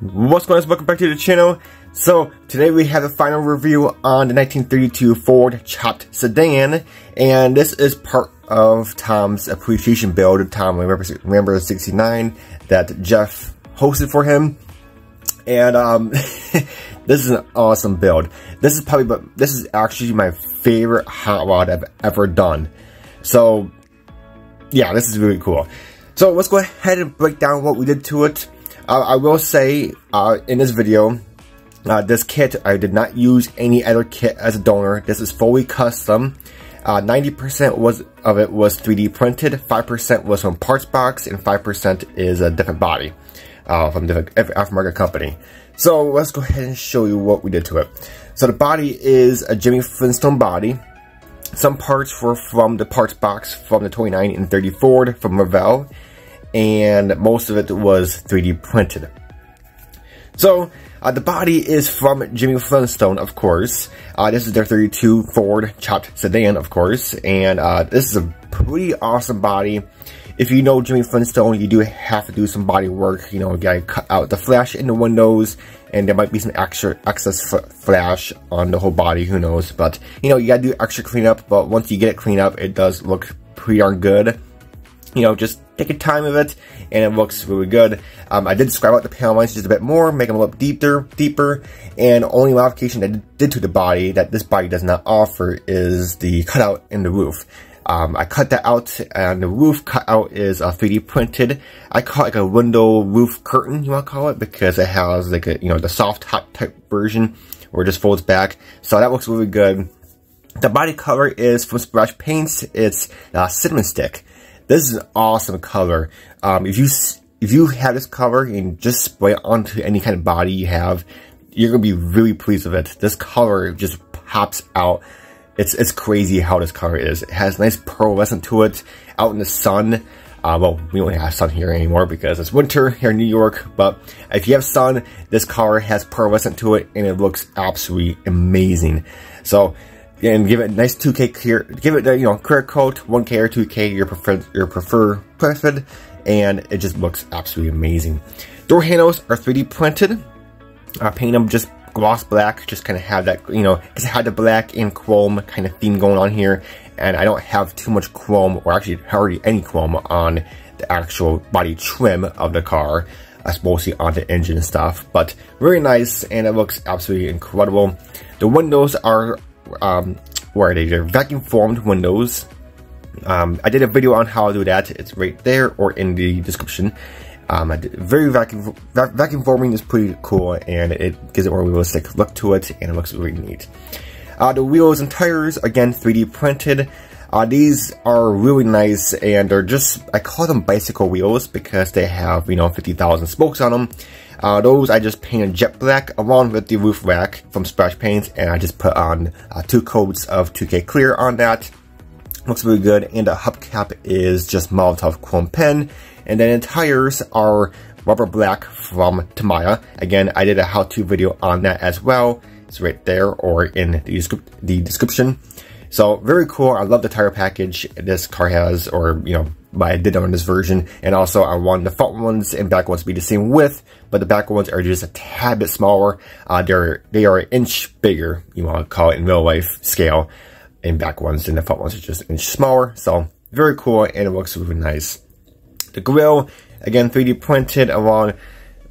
What's going on? Welcome back to the channel. So today we have the final review on the 1932 Ford Chopped Sedan, and this is part of Tom's appreciation build. Tom remembers 69 that Jeff hosted for him, and this is an awesome build. This is probably, but this is actually my favorite hot rod I've ever done. So yeah, this is really cool. So let's go ahead and break down what we did to it. I will say, in this video, this kit, I did not use any other kit as a donor. This is fully custom. 90% of it was 3D printed, 5% was from Parts Box, and 5% is a different body from a different aftermarket company. So let's go ahead and show you what we did to it. So the body is a Jimmy Flintstone body. Some parts were from the Parts Box from the 29 and 30 Ford from Revell, and most of it was 3D printed. So the body is from Jimmy Flintstone, of cose. This is their 32 Ford Chopped Sedan, of course, and this is a pretty awesome body. If you know Jimmy Flintstone, you do have to do some body work. You know, you gotta cut out the flash in the windows, and there might be some extra excess flash on the whole body, who knows, but you know, you gotta do extra cleanup. But once you get it cleaned up, it does look pretty darn good. You know, just take a time of it, and it looks really good. I did scribe out the panel lines just a bit more, make them a little deeper, and only modification I did to the body that this body does not offer is the cutout in the roof. I cut that out, and the roof cutout is 3D printed. I call it like a window roof curtain, you want to call it, because it has like a, you know, the soft top type version where it just folds back. So that looks really good. The body color is from Splash Paints. It's Cinnamon Stick. This is an awesome color. If you have this color and just spray it onto any kind of body you have, you're gonna be really pleased with it. This color just pops out. It's crazy how this color is. It has nice pearlescent to it. Out in the sun, well, we don't have sun here anymore because it's winter here in New York. But if you have sun, this color has pearlescent to it, and it looks absolutely amazing. So. And give it a nice 2K clear, give it, you know, clear coat, 1K or 2K, your preferred, and it just looks absolutely amazing. Door handles are 3D printed. I paint them just gloss black, just kind of have that, you know, because I had the black and chrome kind of theme going on here, and I don't have too much chrome, or actually hardly any chrome on the actual body trim of the car. That's mostly on the engine and stuff, but really nice, and it looks absolutely incredible. The windows are where they're vacuum formed windows. I did a video on how I do that. It's right there or in the description. Vacuum forming is pretty cool, and it gives it a more realistic look to it, and it looks really neat. The wheels and tires, again, 3D printed. These are really nice, and they're just, I call them bicycle wheels because they have, you know, 50,000 spokes on them. Those I just painted jet black along with the roof rack from Splash Paints, and I just put on 2 coats of 2K clear on that. Looks really good, and the hubcap is just Molotov chrome pen, and then the tires are rubber black from Tamiya. Again, I did a how-to video on that as well. It's right there or in the description. So very cool. I love the tire package this car has, or, you know, I did on this version. And also I want the front ones and back ones to be the same width, but the back ones are just a tad bit smaller. They are an inch bigger, you want to call it in real life scale, and back ones, and the front ones are just an inch smaller. So very cool, and it looks really nice. The grill, again, 3D printed along.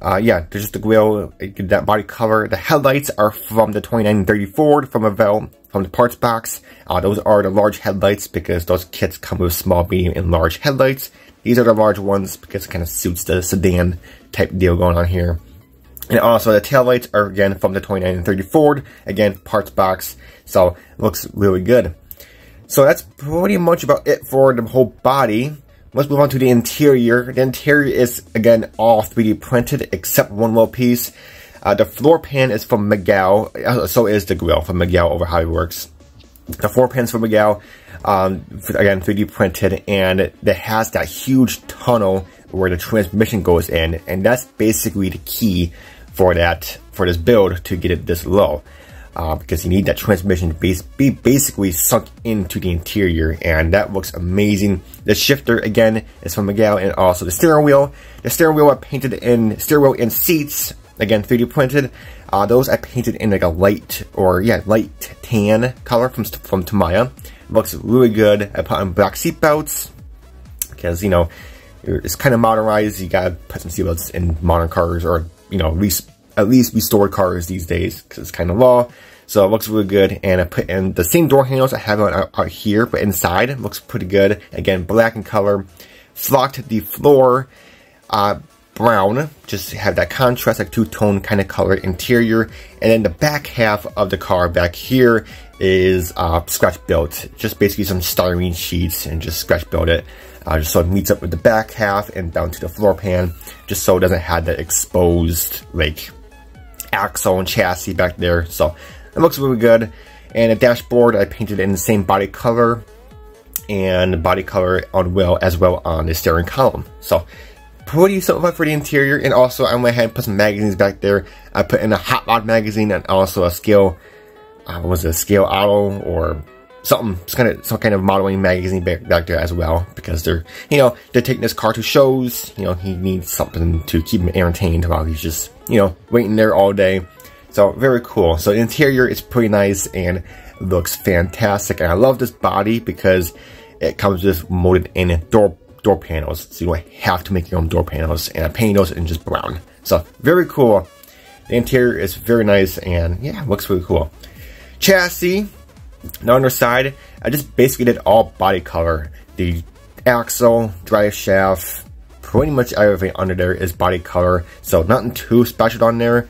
Yeah, there's just the grill, that body color. The headlights are from the 29 and 30 Ford from Revell, from the Parts Box. Those are the large headlights because those kits come with small, medium, and large headlights. These are the large ones because it kind of suits the sedan type deal going on here. And also the taillights are, again, from the 29 and 30 Ford. Again, Parts Box. So it looks really good. So that's pretty much about it for the whole body. Let's move on to the interior. The interior is, again, all 3D printed except one little piece. The floor pan is from Miguel. So is the grill from Miguel over how it works. The floor pan is from Miguel. Again, 3D printed, and it has that huge tunnel where the transmission goes in, and that's basically the key for that, for this build, to get it this low. Because you need that transmission to be basically sunk into the interior, and that looks amazing. The shifter, again, is from Miguel, and also the steering wheel. The steering wheel I painted in, steering wheel and seats again 3D printed. Those I painted in like a light tan color from Tamiya. Looks really good. I put on black seatbelts because, you know, it's kind of modernized. You gotta put some seatbelts in modern cars, or, you know, at least restored cars these days, because it's kind of law. So it looks really good, and I put in the same door handles I have on out here, but inside it looks pretty good. Again, black in color. Flocked the floor brown, just have that contrast, like two-tone kind of color interior. And then the back half of the car back here is scratch built, just basically some styrene sheets and just scratch built it, just so it meets up with the back half and down to the floor pan, just so it doesn't have that exposed like axle and chassis back there. So it looks really good. And the dashboard I painted in the same body color and body color on wheel as well on the steering column. So pretty simple for the interior. And also I went ahead and put some magazines back there. I put in a Hot Rod magazine and also a Scale, was it a Scale Auto or something, some kind of modeling magazine back there as well, because they're, you know, they're taking this car to shows. You know, he needs something to keep him entertained while he's just, you know, waiting there all day. So very cool. So the interior is pretty nice and looks fantastic. And I love this body because it comes with molded in door panels. So you don't have to make your own door panels. And I painted those in just brown. So very cool. The interior is very nice and yeah, looks really cool. Chassis, the underside, I just basically did all body color. The axle, drive shaft, pretty much everything under there is body color. So nothing too special on there.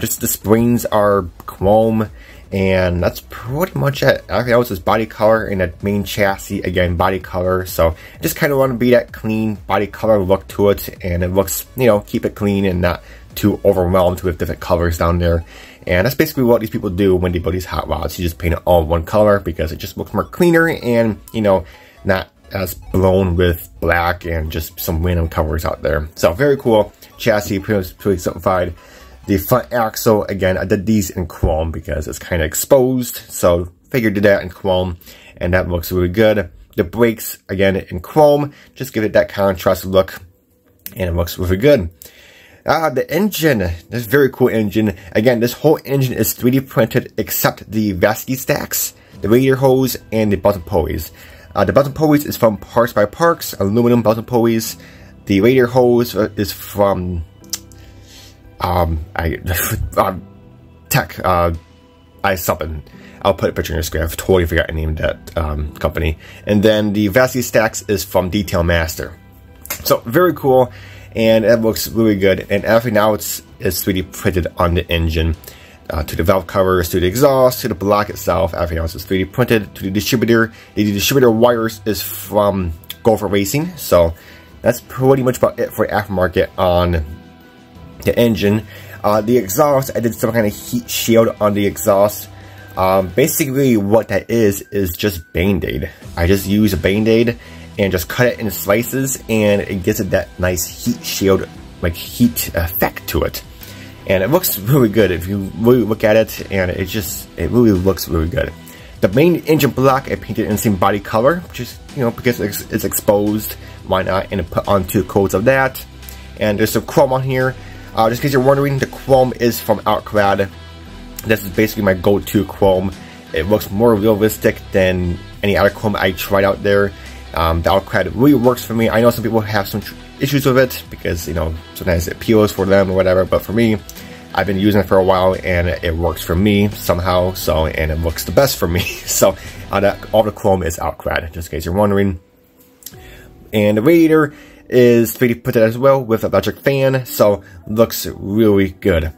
Just the springs are chrome, and that's pretty much it. Everything else is body color, and that main chassis, again, body color. So I just kind of want to be that clean body color look to it, and it looks, you know, keep it clean and not too overwhelmed with different colors down there. And that's basically what these people do when they build these hot rods. You just paint it all one color because it just looks more cleaner and, you know, not as blown with black and just some random colors out there. So very cool. Chassis pretty simplified. The front axle, again, I did these in chrome because it's kind of exposed, so figured did that in chrome, and that looks really good. The brakes, again, in chrome, just give it that contrast look, and it looks really good. The engine, this very cool engine. Again, this whole engine is 3D printed except the vascular stacks, the radiator hose, and the button pulleys. The button pulleys is from Parks by Parks, aluminum button pulleys. The radiator hose is from... something. I'll put a picture in your screen. I've totally forgot the name of that company. And then the Vasty Stacks is from Detail Master. So very cool, and it looks really good. And everything now it's 3D printed on the engine, to the valve covers, to the exhaust, to the block itself. Everything else is 3D printed. To the distributor, the distributor wires is from Gopher Racing. So that's pretty much about it for aftermarket on the engine. The exhaust, I did some kind of heat shield on the exhaust. Basically what that is just Band-Aid. I just use a Band-Aid and just cut it into slices, and it gives it that nice heat shield, like heat effect to it. And it looks really good if you really look at it, and it really looks really good. The main engine block I painted in the same body color, just, you know, because it's exposed, why not, and I put on 2 coats of that. And there's some chrome on here. Just in case you're wondering, the chrome is from Alclad. This is basically my go-to chrome. It looks more realistic than any other chrome I tried out there. The Alclad really works for me. I know some people have some issues with it because, you know, sometimes it peels for them or whatever. But for me, I've been using it for a while and it works for me somehow. So, and it looks the best for me. So, all the chrome is Alclad, just in case you're wondering. And the radiator is 3D printed as well with an electric fan, so looks really good.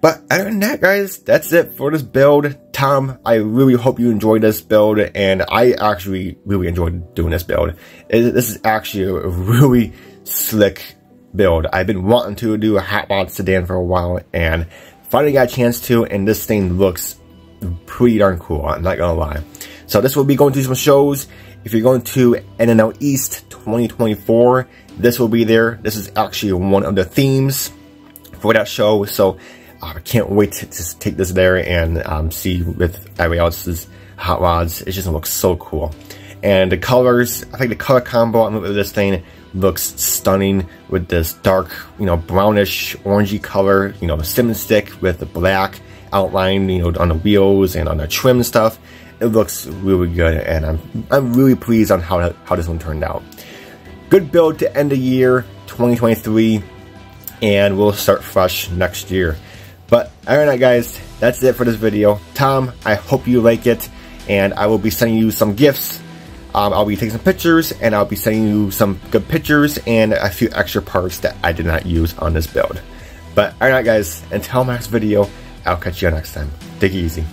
But other than that, guys, that's it for this build. Tom, I really hope you enjoyed this build, and I actually really enjoyed doing this build. This is actually a really slick build. I've been wanting to do a hot rod sedan for a while, and finally got a chance to, and this thing looks pretty darn cool, I'm not gonna lie. So this will be going to some shows. If you're going to NNL East 2024, this will be there. This is actually one of the themes for that show. So I can't wait to take this there and see with everybody else's hot rods. It just looks so cool. And the colors, I think the color combo with this thing looks stunning with this dark, you know, brownish orangey color, you know, the cinnamon stick with the black outline, you know, on the wheels and on the trim and stuff. It looks really good, and I'm really pleased on how this one turned out. Good build to end the year 2023, and we'll start fresh next year. But alright guys, that's it for this video. Tom, I hope you like it, and I will be sending you some gifts. I'll be taking some pictures, and I'll be sending you some good pictures and a few extra parts that I did not use on this build. But alright guys, until my next video, I'll catch you next time. Take it easy.